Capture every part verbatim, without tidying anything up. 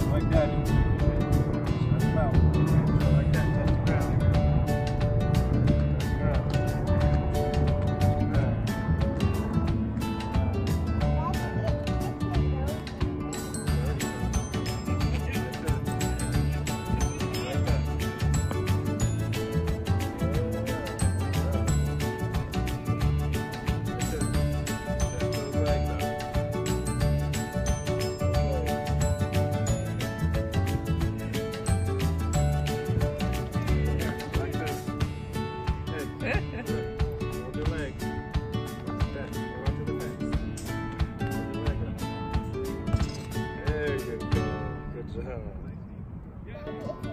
that, like that. Stretch them out. So like that, touch the ground. Touch the ground. Touch the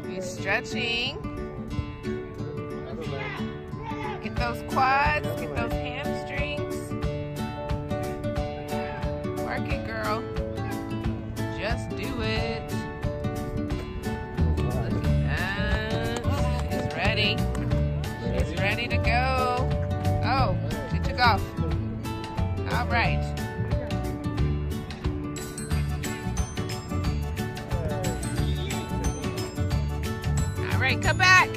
He's stretching. Get those quads, get those hamstrings. Work it, girl. Just do it. Look at that. She's ready. She's ready to go. Oh, she took off. All right. Alright, come back.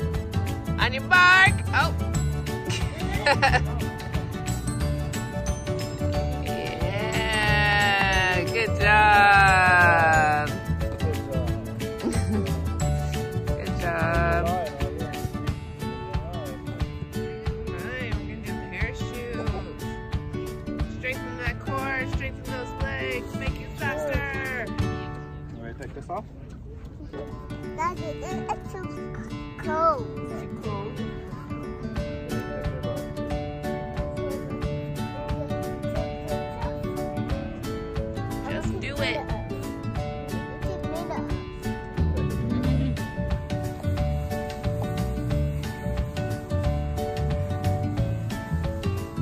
On your mark. Oh. Yeah. Good job. Good job. Alright, we're going to do parachute. Strengthen that core. Strengthen those legs. Make it faster. You ready to take this off? That's it. It's so cold. Is it cold? Just do it.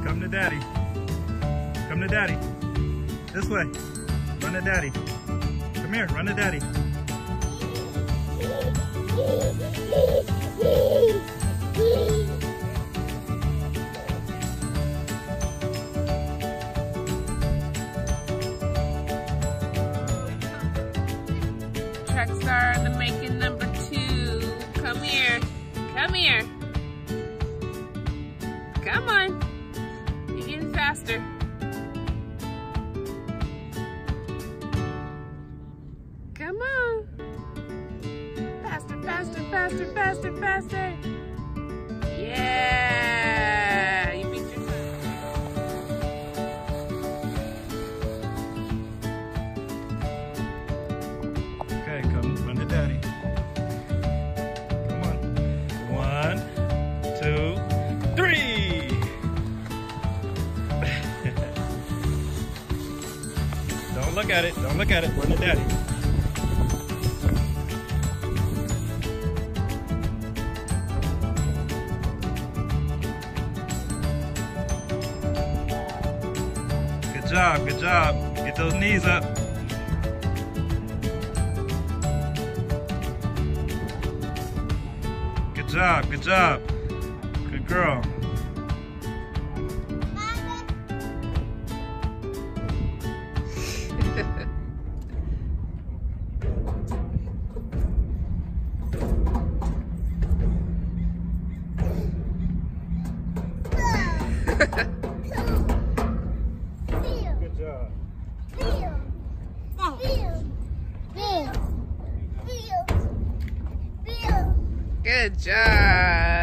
Come to Daddy. Come to Daddy. This way. Run to Daddy. Come here. Run to Daddy. Trucks are in the making number two. Come here. Come here. Come on. You're getting faster. Come on. Faster, faster, faster, faster, faster. Yeah, you beat your time. Okay, come run to Daddy. Come on. One, two, three. Don't look at it. Don't look at it. Run to Daddy. Good job, good job. Get those knees up. Good job, good job. Good girl. Good job.